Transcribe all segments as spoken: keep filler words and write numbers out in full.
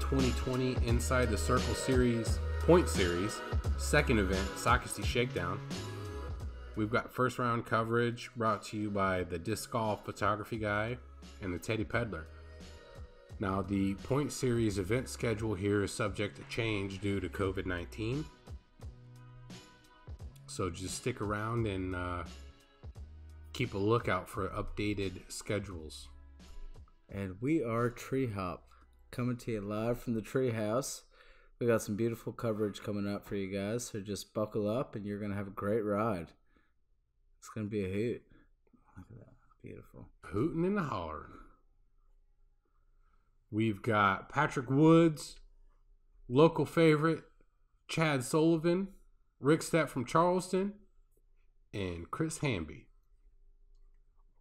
twenty twenty Inside the Circle Series, Point Series, second event, Socastee Shakedown. We've got first round coverage brought to you by the Disc Golf Photography Guy and the Teddy Peddler. Now, the Point Series event schedule here is subject to change due to COVID nineteen. So just stick around and uh, keep a lookout for updated schedules. And we are Tree Hop, coming to you live from the Tree House. We got some beautiful coverage coming up for you guys, so just buckle up and you're going to have a great ride. It's going to be a hoot. Look at that. Beautiful. Hooting and hollering. We've got Patrick Woods, local favorite, Chad Sullivan, Rick Stepp from Charleston, and Chris Hamby.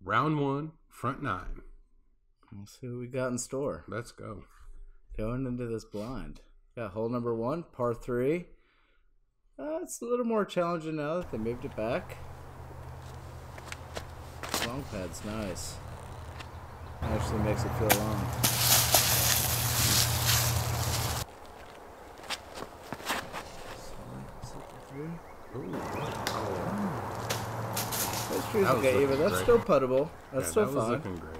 Round one, front nine. Let's see what we got in store. Let's go. Going into this blind. Got hole number one, par three. Uh, it's a little more challenging now that they moved it back. Long pad's nice. Actually makes it feel long. That's true. Okay, even that's great. Still puttable. That's yeah, still that was fine. Looking great.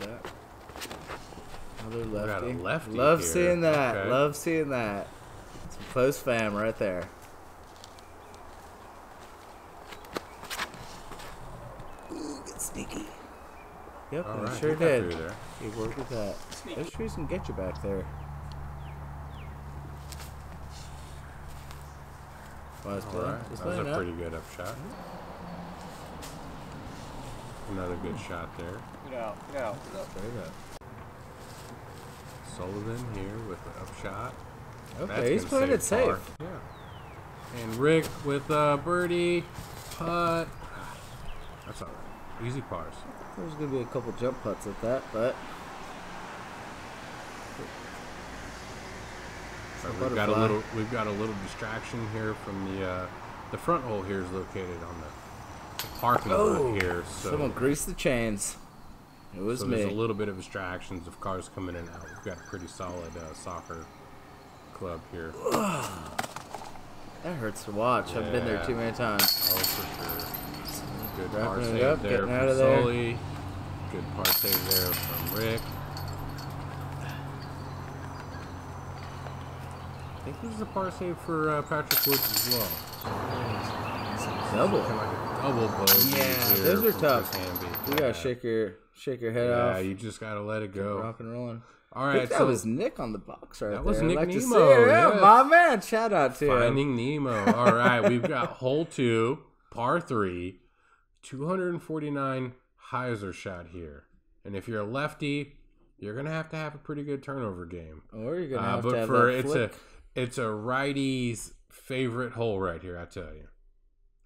That. Another lefty. lefty Love here. seeing that. Okay. Love seeing that. Some close fam right there. Ooh, get sneaky. Yep, I right, sure did. You worked with that. Sneaky. Those trees can get you back there. Well, that's right. That was a up. pretty good up shot. Another good shot there. Get out, get out. Straight up. Sullivan here with the up shot. Okay, That's he's playing it safe. Par. Yeah. And Rick with a birdie putt. That's all right. Easy pars. There's going to be a couple jump putts at that, but. So we've got a little. We've got a little distraction here from the uh, the front hole. Here is located on the. Parking lot oh, here, so someone greased the chains. It was so me. There's a little bit of distractions of cars coming in and out. We've got a pretty solid uh, soccer club here. That hurts to watch. Yeah. I've been there too many times. Oh, for sure. Good par save up, there from Sully. Good par save there from Rick. I think this is a par save for uh, Patrick Woods as well. Double. Yeah, those are tough. You gotta shake your shake your head yeah, off. Yeah, you just gotta let it go. Rock and rolling. All right, I think that so was Nick on the box right that there. That was Nick like Nemo. Yeah, yes. My man. Shout out to Finding him. Nemo. All right, we've got hole two, par three, two forty-nine hyzer shot here. And if you're a lefty, you're gonna have to have a pretty good turnover game. Or you're gonna uh, have but to have for that it's flick. a it's a righty's favorite hole right here. I tell you.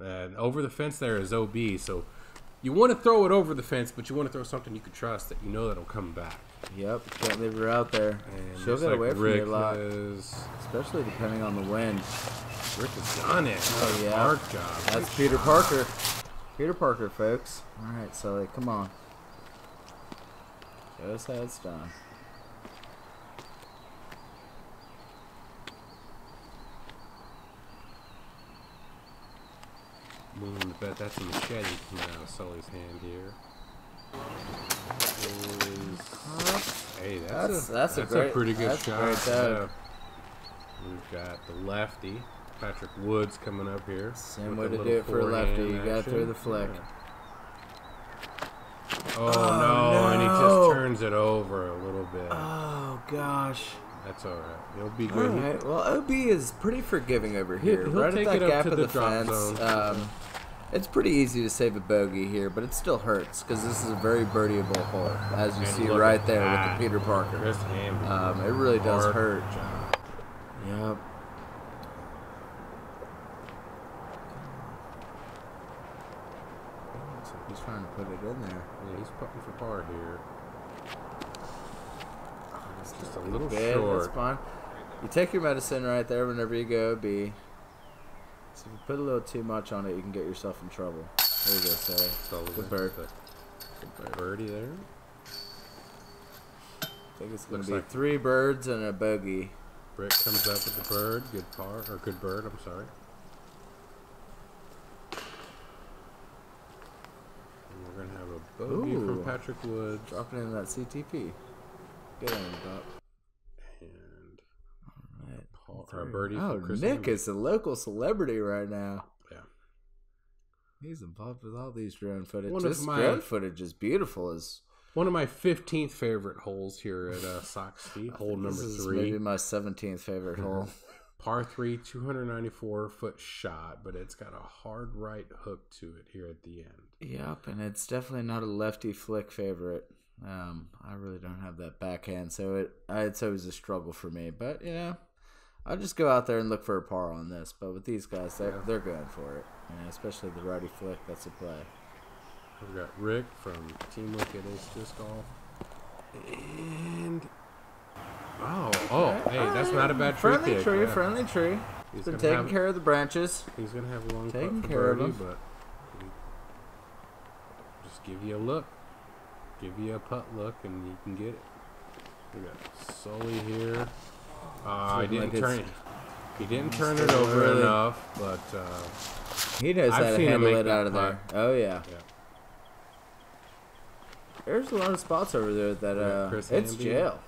And over the fence there is O B, so you want to throw it over the fence, but you want to throw something you can trust that you know that'll come back. Yep, can't leave her out there. And she'll get like away from you a lot, is... especially depending on the wind. Rick has done it. Oh yeah, Mark job. That's Good Peter job. Parker. Peter Parker, folks. All right, Sully, come on. Show us how it's done. Moving the bet, that's a machete coming out of Sully's hand here. Is, hey, that's, that's, a, that's, a, that's great, a pretty good that's shot. So we've got the lefty, Patrick Woods, coming up here. Same way to do it for a lefty. You got through the flick. Yeah. Oh, oh no, no, and he just turns it over a little bit. Oh, gosh. That's all right. It'll be good. All right. Well, O B is pretty forgiving over here. He'll right at that gap of the, the fence. Um, it's pretty easy to save a bogey here, but it still hurts because this is a very birdieable hole, as you and see right there that. with the Peter Parker. Um, it really does hurt. Job. Yep. He's trying to put it in there. Yeah, he's putting for par here. Just a little bit. Short. That's fine. You take your medicine right there whenever you go O B. So if you put a little too much on it, you can get yourself in trouble. There you go, Sully. Good bird. Good birdie there. think it's going to be like three birds and a bogey. Rick comes up with the bird. Good par, or good bird, I'm sorry. And we're going to have a bogey Ooh. from Patrick Woods. Dropping in that C T P. Get on top. And right. Paul, or a birdie oh, from Chris Nick Hamby. Is a local celebrity right now. He's involved with all these drone footage. One this of my, drone footage is beautiful. As one of my fifteenth favorite holes here at uh, Socastee, hole number this three. This is maybe my seventeenth favorite hole. Par three, two hundred ninety-four foot shot, but it's got a hard right hook to it here at the end. Yep, and it's definitely not a lefty flick favorite. Um, I really don't have that backhand, so it it's always a struggle for me. But, you know, I'll just go out there and look for a par on this. But with these guys, they're, yeah. they're going for it. And especially the righty flick, that's a play. We've got Rick from Team Look at his Disc Golf. And... Oh, oh, hey, that's not a bad tree Friendly pick, tree, man. friendly tree. He's been taking have, care of the branches. He's going to have a long taking putt for birdie, but... Just give you a look. Give you a putt look, and you can get it. We got Sully here. Uh, I didn't like turn it. He didn't turn it over really. enough, but uh, he knows I've how to handle it out of there. Oh yeah. yeah. There's a lot of spots over there that uh, Chris it's Hamby. jail.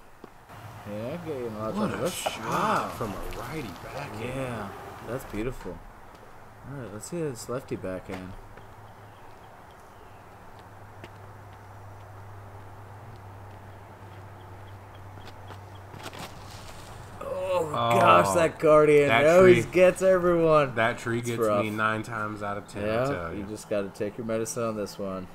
Yeah, I get you a lot what of a shot wow. from a righty backhand. Yeah, that's beautiful. All right, let's see this lefty backhand. Oh, gosh, that guardian that always tree, gets everyone. That tree it's gets rough. me nine times out of ten. Yeah, I tell you. you just got to take your medicine on this one.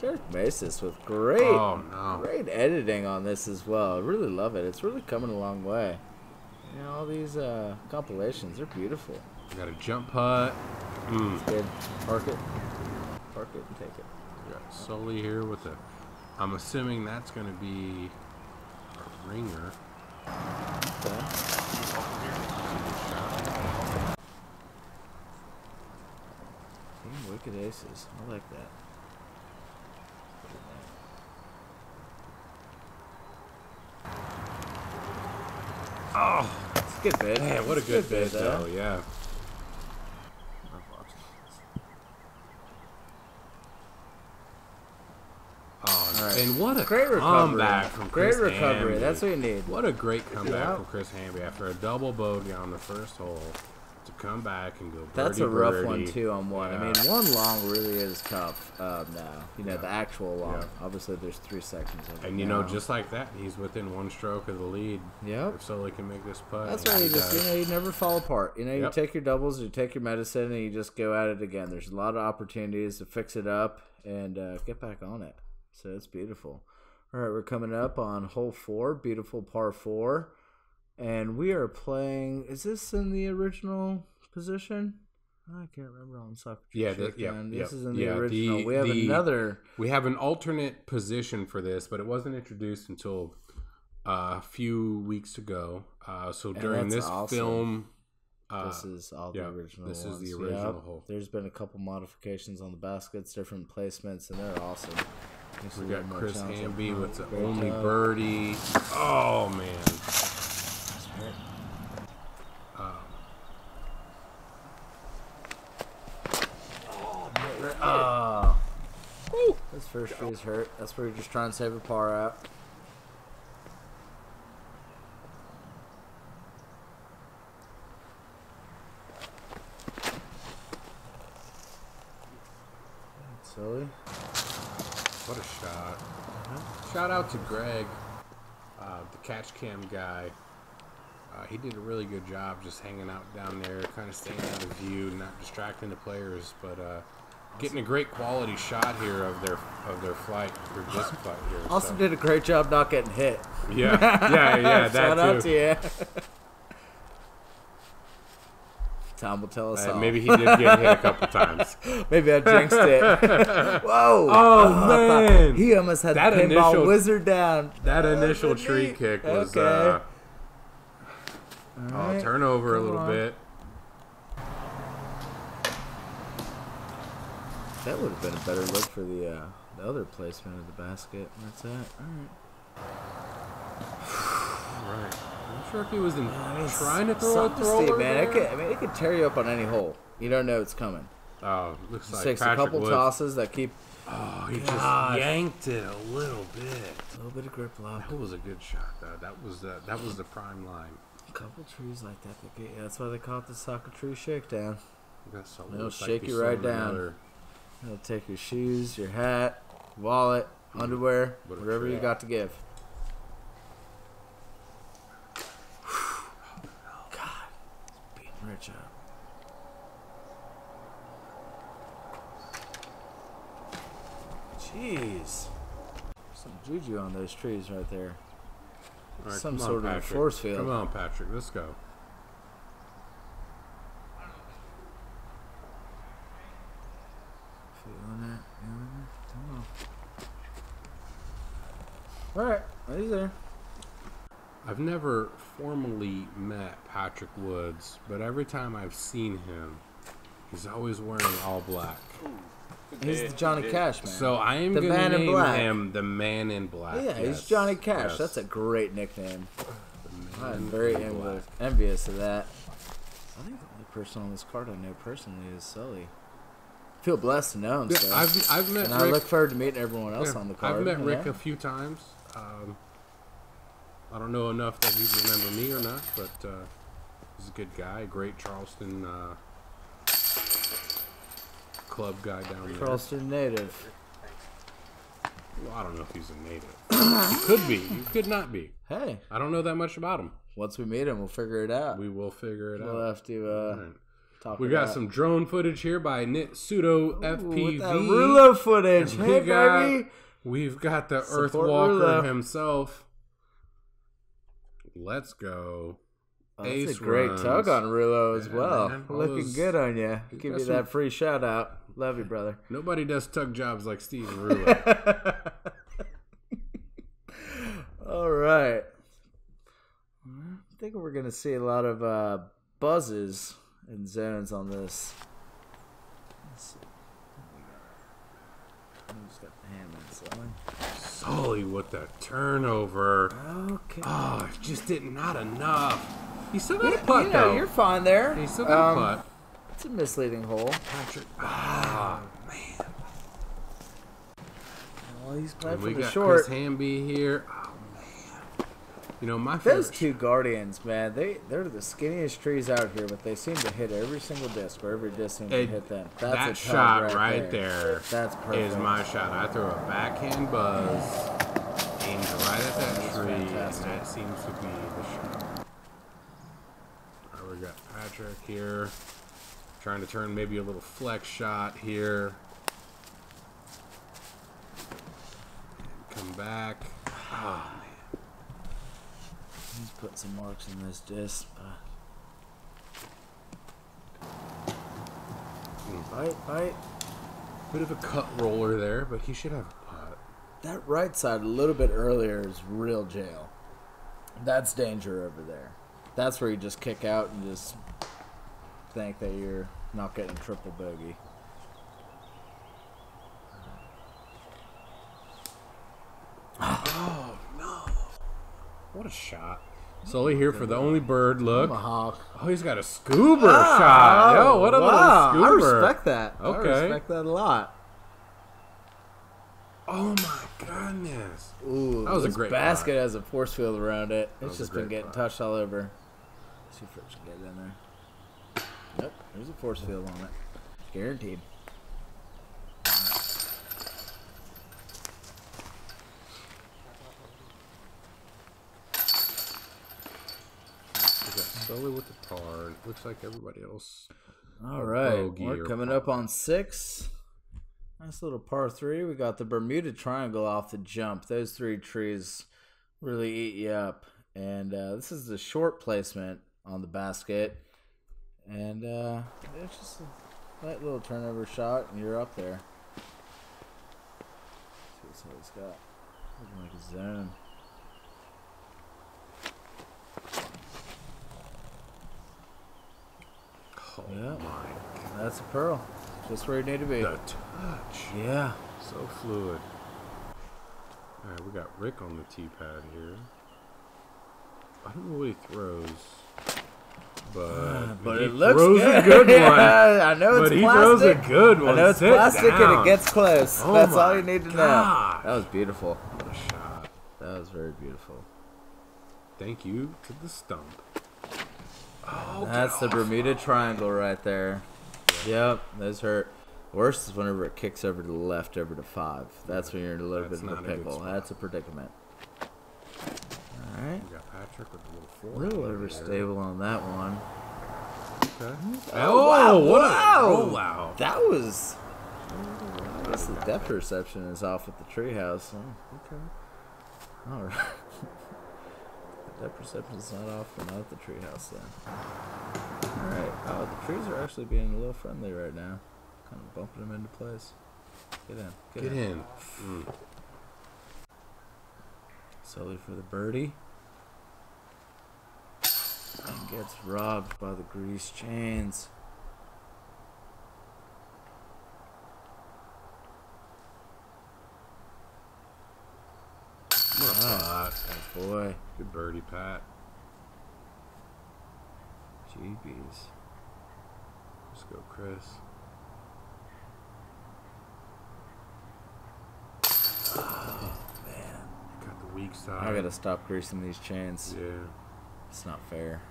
Derek Maestas with great, oh, no. great editing on this as well. I really love it. It's really coming a long way. You know, all these uh, compilations, they're beautiful. You got a jump putt. Mm. Good. Park it. Park it and take it. You got Sully here with a... I'm assuming that's going to be... Ringer. Okay. Team Wicked Aces. I like that. Oh, it's a good bid. Man, what a good, good bid, bid though. though. Yeah. And what a great recovery. comeback from Chris Great recovery. Hamby. That's what you need. What a great comeback yeah. from Chris Hamby after a double bogey on the first hole to come back and go birdie, That's a rough birdie. one, too, on one. Yeah. I mean, one long really is tough um, now. You know, yeah. the actual long. Yeah. Obviously, there's three sections of it. And, you now. know, just like that, he's within one stroke of the lead. Yep. If Sully can make this putt. That's why you just, does. you know, you never fall apart. You know, yep. you take your doubles, you take your medicine, and you just go at it again. There's a lot of opportunities to fix it up and uh, get back on it. So it's beautiful. All right, we're coming up on hole four, beautiful par four. And we are playing, is this in the original position? I can't remember on soccer. Yeah, the, yeah, this yeah, is in the yeah, original. The, we have the, another. We have an alternate position for this, but it wasn't introduced until uh, a few weeks ago. Uh, so during this awesome. film. Uh, this is all yeah, the original This ones. is the original yep. hole. There's been a couple modifications on the baskets, different placements, and they're awesome. This we got Chris Hamby with the only job. birdie. Oh, man. Um, oh, man. Oh. Woo. This first tree is hurt. That's where you're just trying to save a par out. That's silly. What a shot. Uh-huh. Shout out to Greg, uh, the catch cam guy. Uh, he did a really good job just hanging out down there, kind of staying out of view, not distracting the players, but uh, getting a great quality shot here of their of their flight, their disc flight here. Also so. did a great job not getting hit. Yeah, yeah, yeah. that Shout too. out to you. Tom will tell us uh, all. Maybe he did get hit a couple times. Maybe I jinxed it. Whoa. Oh, oh man. He almost had that the pinball initial, wizard down. That oh, initial tree he? kick was okay. uh, right. oh, turn over Come a little on. bit. That would have been a better look for the uh, the other placement of the basket. That's that. Alright. Alright. I'm sure he was in yeah, trying to throw a thrower, man. It could, I mean, it could tear you up on any hole. You don't know it's coming. Oh, it looks just like takes Patrick a couple Woods. tosses that keep... Oh, he God. just yanked it a little bit. A little bit of grip lock. That was a good shot, though. That was the, that was the prime line. A couple trees like that. They get, yeah, that's why they call it the Socastee Shakedown. It'll shake you right down. It'll take your shoes, your hat, wallet, mm-hmm. underwear, what whatever you got to give. Oh, God. It's beating Rich up. Jeez. Some juju on those trees right there. Right, some sort on, of force field. Come on, Patrick. Let's go. Feeling it. Feeling it. Come on. All right. He's there. I've never formally met Patrick Woods, but every time I've seen him, he's always wearing all black. Ooh. He's the Johnny Cash man. So I am going to name him the Man in Black. Yeah, yes. He's Johnny Cash. Yes. That's a great nickname. I am very envious, envious of that. I think the only person on this card I know personally is Sully. I feel blessed to know him. Yeah, so. I've, I've met and Rick, I look forward to meeting everyone else yeah, on the card. I've met yeah. Rick a few times. Um, I don't know enough that he'd remember me or not, but uh, he's a good guy. Great Charleston... Uh, club guy down there. Charleston native. Well, I don't know if he's a native. He could be. He could not be. Hey. I don't know that much about him. Once we meet him, we'll figure it out. We will figure it we'll out. We'll have to uh, right. talk we about it. We got some drone footage here by Nit Pseudo Ooh, F P V. With that Rulo footage. Hey, we got, baby. We've got the Earthwalker himself. Let's go. Oh, that's Ace a great runs. tug on Rulo as yeah, well. Man, Looking those, good on you. Give you that free shout out. Love you, brother. Nobody does tug jobs like Steve and Rulo. All right. I think we're going to see a lot of uh, buzzes and zones on this. Let's see. I just got the hand on Sully with the turnover. Okay. Oh, it just did not enough. He still got yeah, a putt, you know, though. You're fine there. He still got um, a putt. It's a misleading hole. Patrick. Ah, man. Well, he's playing for the short. We got Chris Hamby here. Oh, man. You know, my favorite. Those two Guardians, man, they, they're the skinniest trees out here, but they seem to hit every single disc, or every disc seems to hit them. That's that a shot right, right there, there That's perfect. is my shot. I threw a backhand buzz, aimed right at that That's tree, fantastic. and that seems to be the shot. We got Patrick here, trying to turn maybe a little flex shot here. And come back. Oh, man. He's put some marks in this disc. Mm. Bite, bite. Bit of a cut roller there, but he should have a putt. That right side a little bit earlier is real jail. That's danger over there. That's where you just kick out and just think that you're not getting triple bogey. Oh, no. What a shot. Sully here for the only bird look. Oh, he's got a scuba ah, shot. Yo, what a wow. little scuba. I respect that. Okay. I respect that a lot. Oh my goodness! Ooh, that was a great basket. Has a force field around it. It's just been getting touched all over. Let's see if Rich can get in there. Yep, there's a force field on it, guaranteed. We got Sully with the par. It looks like everybody else. All right, we're coming up on six. Nice little par three. We got the Bermuda Triangle off the jump. Those three trees really eat you up. And uh, this is the short placement on the basket. And uh, it's just a light little turnover shot, and you're up there. Let's see what he's got. Looking like a zone. Oh, yeah. My. That's a pearl. Just where you need to be. The touch. Yeah. So fluid. Alright, we got Rick on the tee pad here. I don't know what he throws. But, uh, but he it looks throws good. a good one. Yeah, I know it's but plastic. But he throws a good one. I know it's Sit plastic down. and it gets close. Oh That's all you need to gosh. know. That was beautiful. What a shot. That was very beautiful. Thank you to the stump. Oh, That's the Bermuda Triangle right there. Yeah. Yep, those hurt. Worst is whenever it kicks over to the left, over to five. That's when you're in a little That's bit of a pickle. A That's a predicament. All right. We got Patrick with the little four. A little overstable on that one. Okay. Oh, oh wow! What wow. A, oh wow! That was. I guess the depth perception is off with the treehouse. Oh, okay. All right. That perception's not off, but not at the treehouse then. Alright, oh, the trees are actually being a little friendly right now. Kind of bumping them into place. Get in. Get, get in. in. Mm. Sully for the birdie. And gets robbed by the grease chains. Oh, oh boy. Good birdie, Pat. Jeebies. Let's go, Chris. Oh, man. Got the weak side. I gotta stop greasing these chains. Yeah. It's not fair.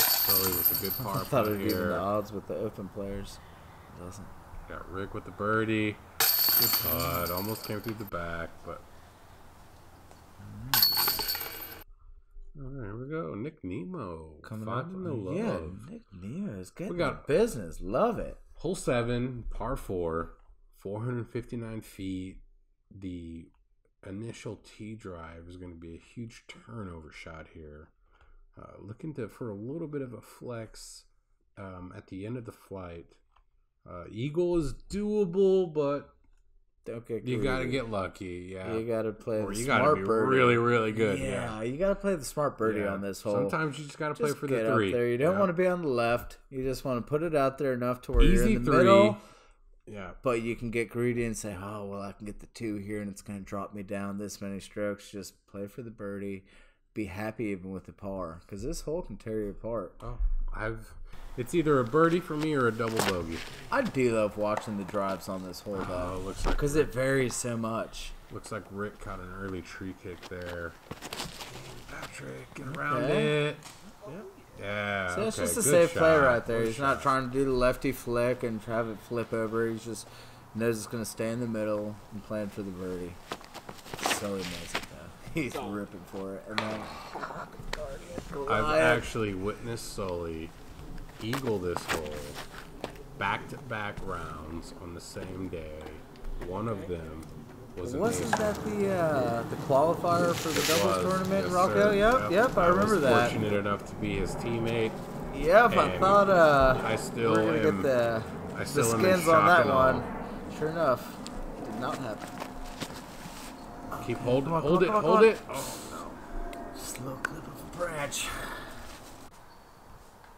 Sully with a good par I thought it would even the odds with the open players. It doesn't. Got Rick with the birdie. Good putt. Almost came through the back, but. Alright, here we go. Nick Nemo. Coming Finding up. the love. Yeah, Nick Nemo is getting we got business. Love it. Hole seven, par four, four hundred fifty-nine feet. The initial tee drive is going to be a huge turnover shot here. Uh, looking to for a little bit of a flex um, at the end of the flight. Uh, eagle is doable, but... Okay, you got to get lucky, yeah. You got to play or the you smart gotta be birdie. Really, really good. Yeah, yeah. You got to play the smart birdie yeah. on this hole. Sometimes you just got to play for the three. There. You don't yeah. want to be on the left. You just want to put it out there enough to where Easy you're in the three. middle. Yeah. But you can get greedy and say, oh, well, I can get the two here and it's going to drop me down this many strokes. Just play for the birdie. Be happy even with the par because this hole can tear you apart. Oh, I've... It's either a birdie for me or a double bogey. I do love watching the drives on this hole, though. Oh, looks like because it varies so much. Looks like Rick caught an early tree kick there. Patrick, get around okay. it. Yep. Yeah. So that's okay. just a Good safe shot. play right there. Good He's shot. not trying to do the lefty flick and have it flip over. He's just knows it's going to stay in the middle and plan for the birdie. So he knows it. He's oh. ripping for it. And then, I've actually witnessed Sully eagle this hole back-to-back rounds on the same day. One of them was wasn't that the uh, the qualifier for the doubles tournament in Rocco? Yep, yep, I remember that. I was fortunate enough to be his teammate. Yep, I thought uh, I still we were going to get the, the skins on that one. Sure enough, it did not happen. Keep holding, hold it, hold it. Oh no! Just a little clip of a branch.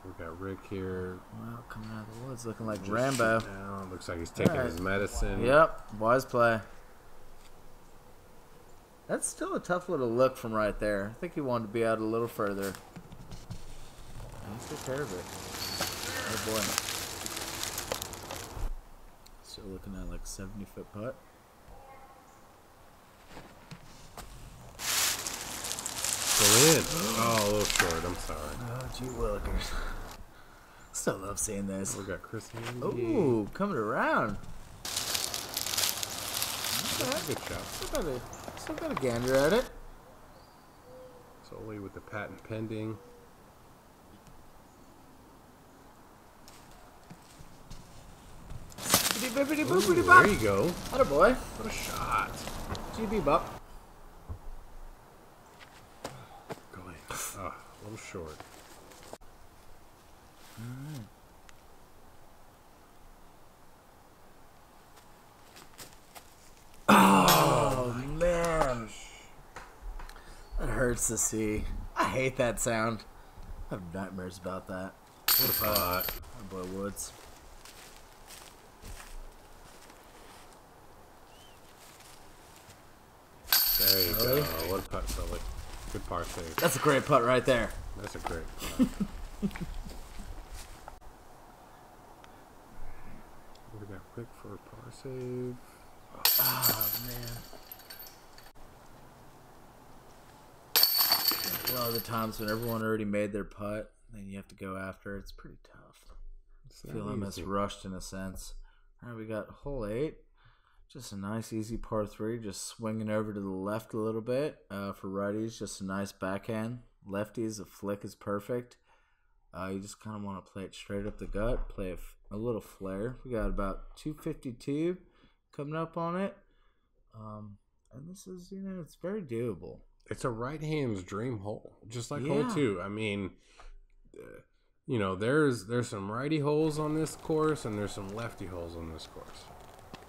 We got Rick here. Wow, coming out of the woods looking like Just Rambo. Down. Looks like he's taking right. his medicine. Yep, wise play. That's still a tough little look from right there. I think he wanted to be out a little further. Let's take care of it. Oh boy. Still looking at like seventy foot putt. In. Oh, a little short. I'm sorry. Oh, gee willikers. Still love seeing this. We got Chris Hamby. Ooh, coming around. Okay. Good job. Still got, a, still got a gander at it. Sully with the patent pending. Ooh, there you go. What a boy. What a shot. G B bop. Oh, a little short. Alright. Oh, oh man. Gosh. That hurts to see. I hate that sound. I have nightmares about that. What a pot. My boy Woods. There you go. One putt, Sully. Good par save. That's a great putt right there. That's a great putt. Look at that Rick for a par save. Oh, man. A lot of the times when everyone already made their putt, then you have to go after it. It's pretty tough. It's I feel almost rushed in a sense. All right, we got hole eight. Just a nice, easy par three. Just swinging over to the left a little bit. Uh, for righties, just a nice backhand. Lefties, a flick is perfect. Uh, you just kind of want to play it straight up the gut. Play a, a little flare. We got about two fifty-two coming up on it. Um, and this is, you know, it's very doable. It's a right-hand's dream hole. Just like yeah. hole two. I mean... Uh, you know, there's there's some righty holes on this course, and there's some lefty holes on this course.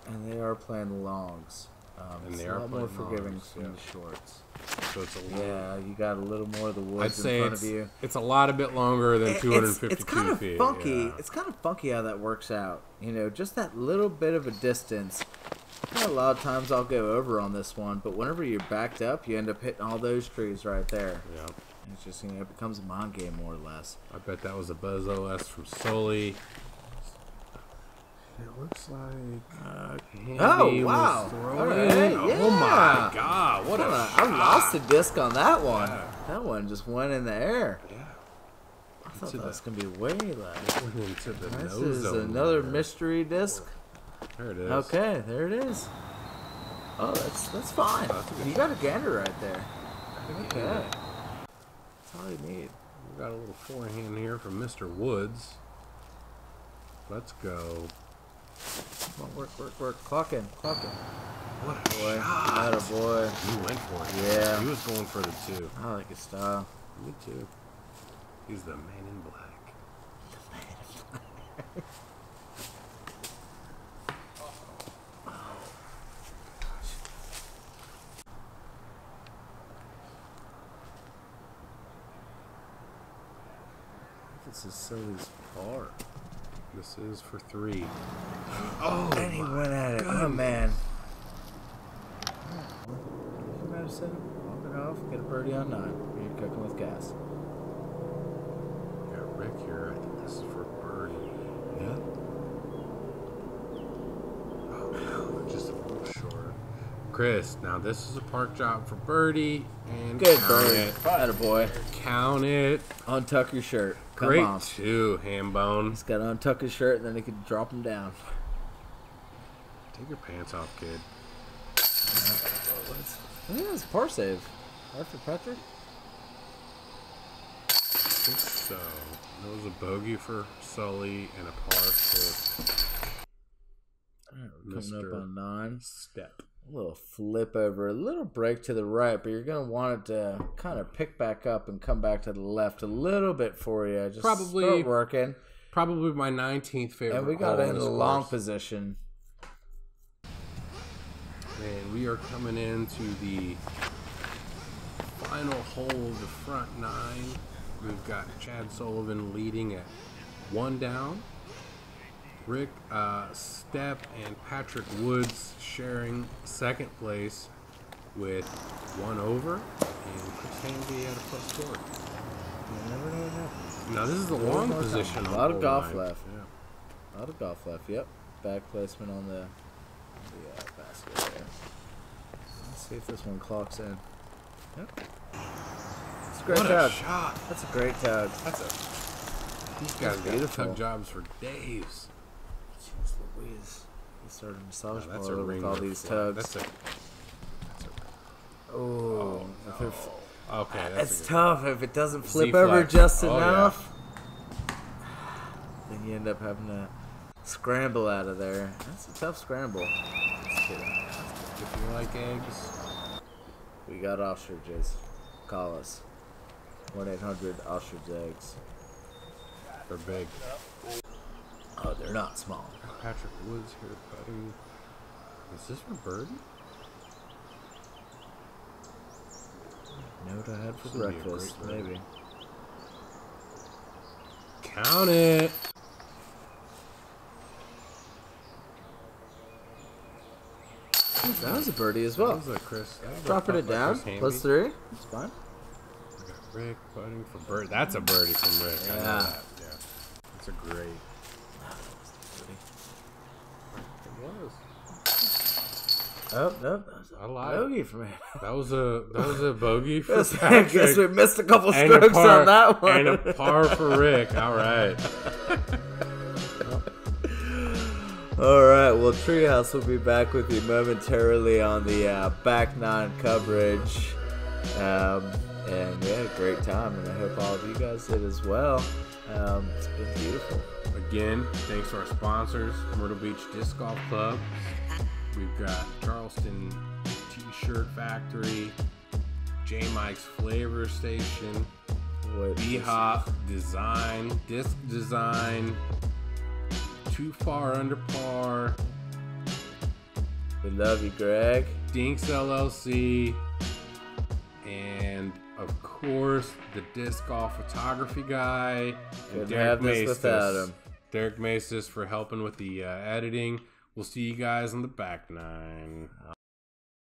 And they are playing longs. Um, and they are a lot more forgiving than the shorts. So it's a long, yeah, you got a little more of the woods in front of you. It's a lot a bit longer than two fifty-two feet. It's kind of funky. Yeah. It's kind of funky how that works out. You know, just that little bit of a distance. A lot of times I'll go over on this one, but whenever you're backed up, you end up hitting all those trees right there. Yeah. It's just, you know, it becomes a mind game more or less. I bet that was a Buzz O S from Soli. It looks like... Uh, oh, wow. All right. yeah. Oh, my God. What, what a, a shot. I lost a disc on that one. Yeah. That one just went in the air. Yeah. I thought that was going to be way less. Into the this nose is another there. mystery disc. There it is. Okay, there it is. Oh, that's, that's fine. That's you got a gander right there. Okay. Yeah. All you need. We got a little forehand here from Mister Woods. Let's go. Come on, work, work, work. Clock in, clock in. What a boy. What a boy. You went for it. Yeah. He was going for the two. I like his style. Me too. He's the man in black. The man in black. This is Sully's par. This is for three. Oh, and he went at it. Goodness. Oh man! Madison, walk it off. Get a birdie on nine. You're cooking with gas. Got Rick here. I think this is for birdie. Yeah. Oh, just a little short. Chris, now this is a park job for birdie. And good birdie. Atta boy. Count it. Untuck your shirt. Come Great on. two, Hambone. He's got to untuck his shirt, and then he could drop him down. Take your pants off, kid. I think that was a par save. Right for Patrick? I think so. That was a bogey for Sully and a par for All right, we're Mister coming up on nine. Step. A little flip over, a little break to the right, but you're going to want it to kind of pick back up and come back to the left a little bit for you. Just probably, start working. Probably my nineteenth favorite. And we got in the long position. And we are coming into the final hole of the front nine. We've got Chad Sullivan leading at one down. Rick uh, Stepp and Patrick Woods sharing second place with one over, and Chris Hamby at a plus four. You never know what happens. Now this is the long position. A lot of golf left. Yeah. A lot of golf left. Yep. Back placement on the, the uh, basket there. Let's see if this one clocks in. Yep. It's a great tug. What a shot! That's a great tug. That's a. These guys got tug jobs for days. He's started a massage no, parlor with all these tugs. That's a, that's a, oh, oh no. if okay. That's it's tough if it doesn't flip over just oh, enough. Yeah. Then you end up having to scramble out of there. That's a tough scramble. If you like eggs, we got ostriches. Call us one eight hundred ostrich eggs. They're big. Oh, they're not small. Patrick Woods here, buddy. Is this for birdie? Note I had for breakfast, maybe. Count it! That was a birdie as well. That was a Chris. Dropping it down. Plus three. That's fine. I got Rick putting for bird. That's a birdie from Rick. Yeah. I know that. Yeah. That's a great. It was. Oh no! I lied. Bogey for me. That was a that was a bogey for yes, Patrick. I guess we missed a couple strokes a par, on that one. And a par for Rick. All right. All right. Well, Treehouse will be back with you momentarily on the uh, back nine coverage. Um, and we had a great time, and I hope all of you guys did as well. Um, it's been beautiful. Again, thanks to our sponsors, Myrtle Beach Disc Golf Club. We've got Charleston T-Shirt Factory, J. Mike's Flavor Station, Beehaw Design, Disc Design, Too Far Under Par. We love you, Greg. Dinks L L C, and of course the Disc Golf Photography Guy, and Derek Maestas. Derek Maestas for helping with the uh, editing. We'll see you guys on the back nine.